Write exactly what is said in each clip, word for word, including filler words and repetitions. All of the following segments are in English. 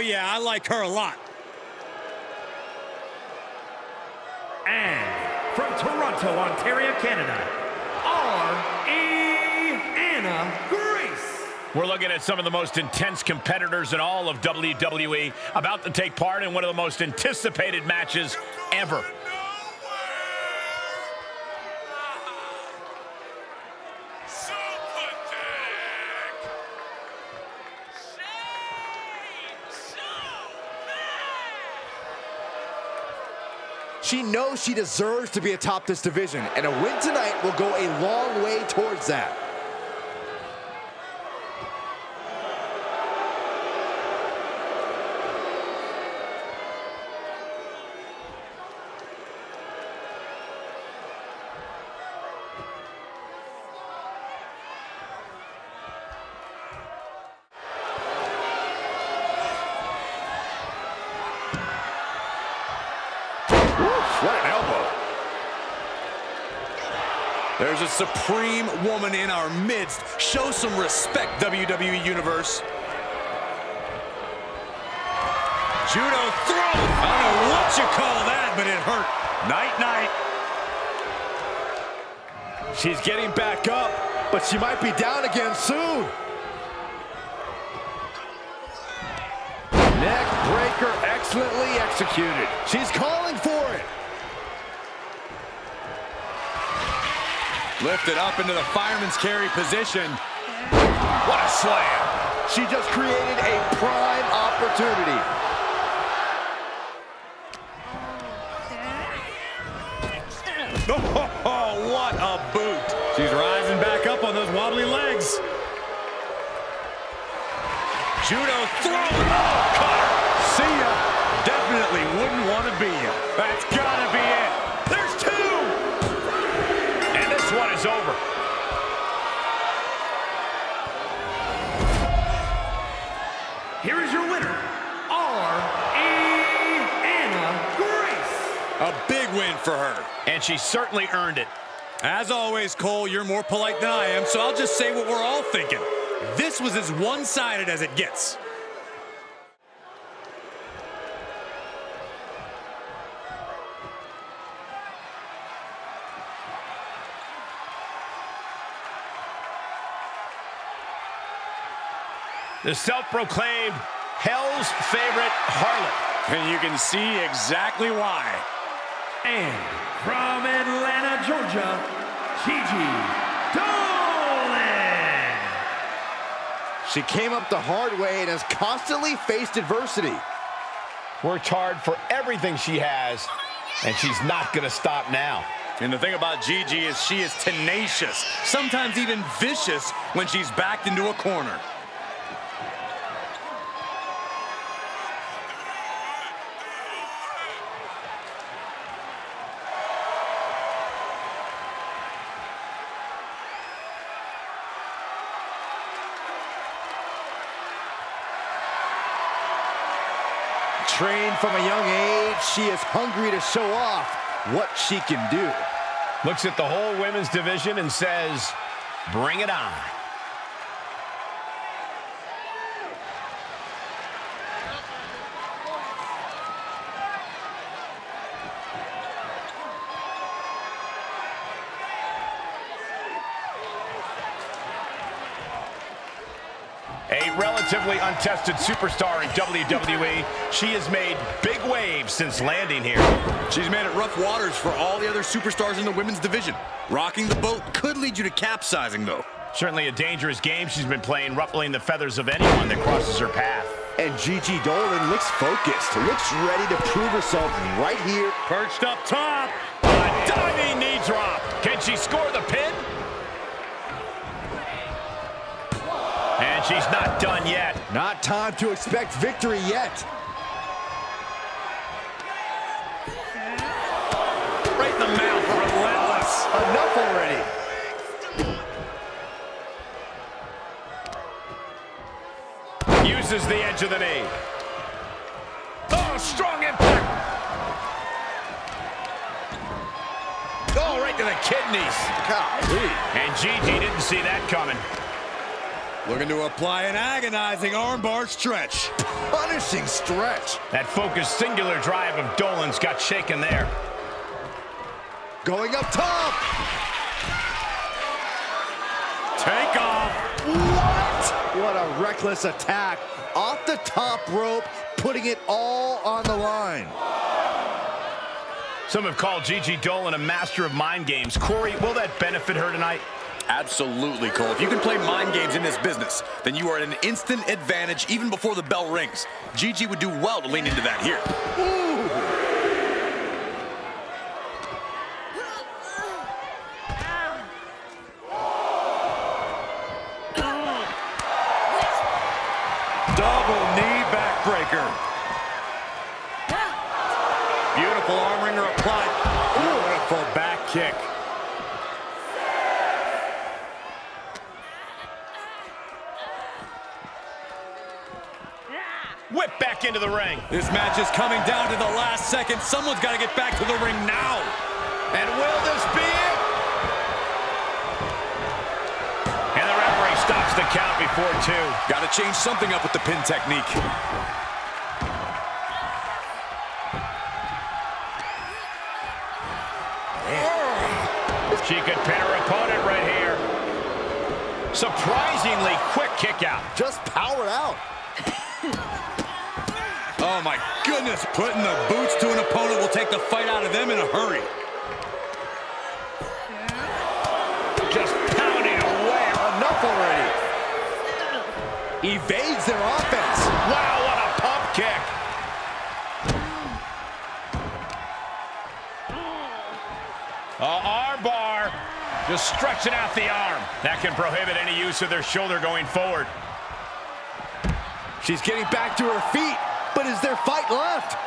yeah, I like her a lot. And from Toronto, Ontario, Canada, Arianna Grace. We're looking at some of the most intense competitors in all of W W E about to take part in one of the most anticipated matches ever. She knows she deserves to be atop this division, and a win tonight will go a long way towards that. What an elbow. There's a supreme woman in our midst. Show some respect, W W E Universe. Judo throw. I don't know what you call that, but it hurt. Night, night. She's getting back up, but she might be down again soon. Neck breaker excellently executed. She's calling for it. Lifted up into the fireman's carry position. What a slam. She just created a prime opportunity. Oh, what a boot. She's rising back up on those wobbly legs. Judo throw. Oh, cutter. See ya. Definitely wouldn't want to be you. That's gotta be it. There's two. And this one is over. Here is your winner, Arianna Grace. A big win for her. And she certainly earned it. As always, Cole, you're more polite than I am, so I'll just say what we're all thinking. This was as one-sided as it gets. The self-proclaimed Hell's Favorite Harlot. And you can see exactly why. And from Atlanta, Georgia, Gigi Dolin. She came up the hard way and has constantly faced adversity. Worked hard for everything she has, and she's not gonna stop now. And the thing about Gigi is she is tenacious, sometimes even vicious when she's backed into a corner. Trained from a young age, she is hungry to show off what she can do. Looks at the whole women's division and says, bring it on. A relatively untested superstar in W W E. She has made big waves since landing here. She's made it rough waters for all the other superstars in the women's division. Rocking the boat could lead you to capsizing, though. Certainly a dangerous game she's been playing, ruffling the feathers of anyone that crosses her path. And Gigi Dolin looks focused, looks ready to prove herself right here. Perched up top, a diving knee drop. Can she score the pin? And she's not done yet. Not time to expect victory yet. Right in the mouth, relentless. Enough already. Uses the edge of the knee. Oh, strong impact. Oh, right to the kidneys. Golly. And Gigi didn't see that coming. Looking to apply an agonizing armbar stretch. Punishing stretch. That focused singular drive of Dolin's got shaken there. Going up top. Take off. What? What a reckless attack. Off the top rope, putting it all on the line. Some have called Gigi Dolin a master of mind games. Corey, will that benefit her tonight? Absolutely, Cole. If you can play mind games in this business, then you are at an instant advantage even before the bell rings. Gigi would do well to lean into that here. Double knee backbreaker. Beautiful arm wringer applied. Beautiful back kick. Whip back into the ring. This match is coming down to the last second. Someone's got to get back to the ring now. And will this be it? And the referee stops the count before two. Got to change something up with the pin technique. Yeah. She could pin her opponent right here. Surprisingly quick kick out. Just powered out. Oh, my goodness. Putting the boots to an opponent will take the fight out of them in a hurry. Just pounding away. Enough already. Evades their offense. Wow, what a pump kick. Uh, armbar. Just stretching out the arm. That can prohibit any use of their shoulder going forward. She's getting back to her feet. But is there fight left?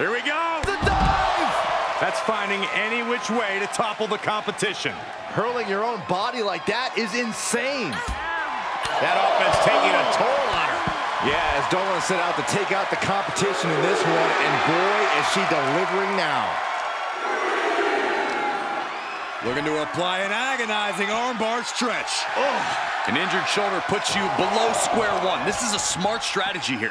Here we go. The dive! That's finding any which way to topple the competition. Hurling your own body like that is insane. That offense taking a toll on her. Yeah, as Dolin set out to take out the competition in this one, and boy, is she delivering now. Looking to apply an agonizing armbar stretch. Oh. An injured shoulder puts you below square one. This is a smart strategy here.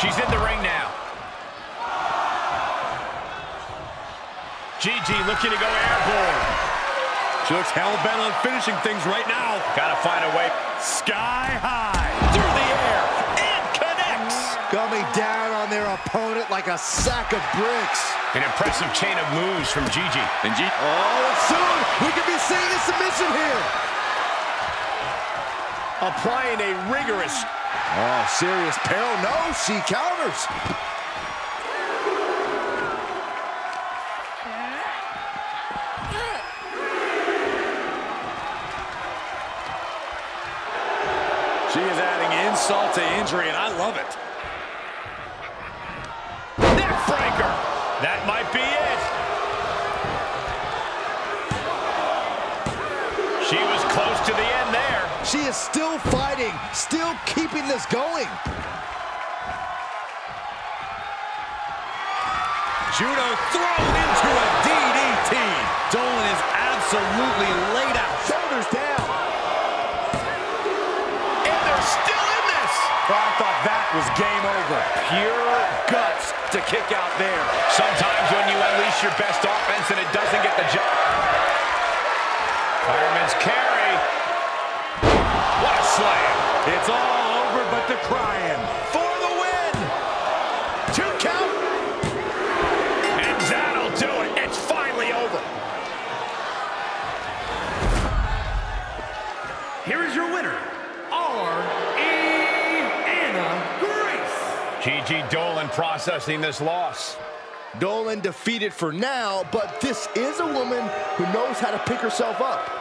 She's in the ring now. Gigi looking to go airborne. She looks hell-bent on finishing things right now. Gotta find a way. Sky high. Through the air. And connects. Coming down their opponent like a sack of bricks. An impressive chain of moves from Gigi. And Gigi. Oh, and soon we could be seeing a submission here. Applying a rigorous. Oh, serious peril. No, she counters. She is adding insult to injury, and I love it. Breaker. That might be it. She was close to the end there. She is still fighting, still keeping this going. Judo thrown into a D D T. Dolin is absolutely laid out. Shoulders down. And they're still in this. Well, I thought that was game over. Pure guts to kick out there. Sometimes when you unleash your best offense and it doesn't get the job. Fireman's carry. What a slam. It's all over but the crying. For the win. Two count. And that'll do it. It's finally over. Here is your winner. Arianna Grace. Gigi Dolin processing this loss. Dolin defeated for now, but this is a woman who knows how to pick herself up.